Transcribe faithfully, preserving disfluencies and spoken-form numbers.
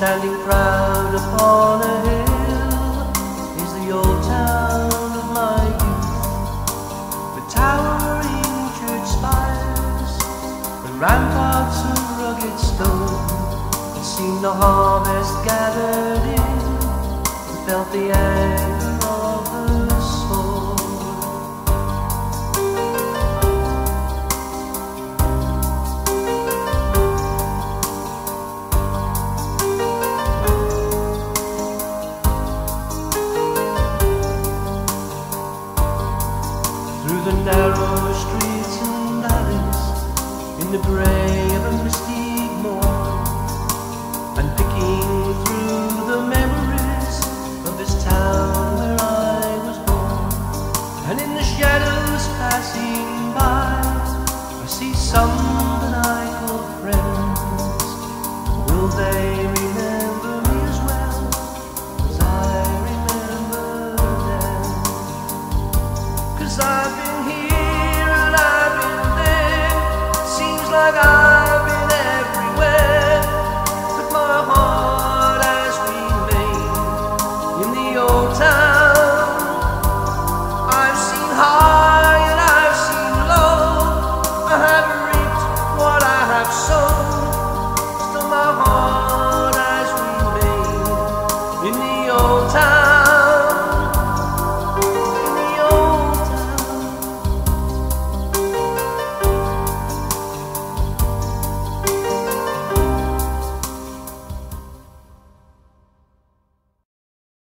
Standing proud upon a hill is the old town of my youth, with towering church spires and ramparts of rugged stone. It seemed the harvest gathered in, and felt the air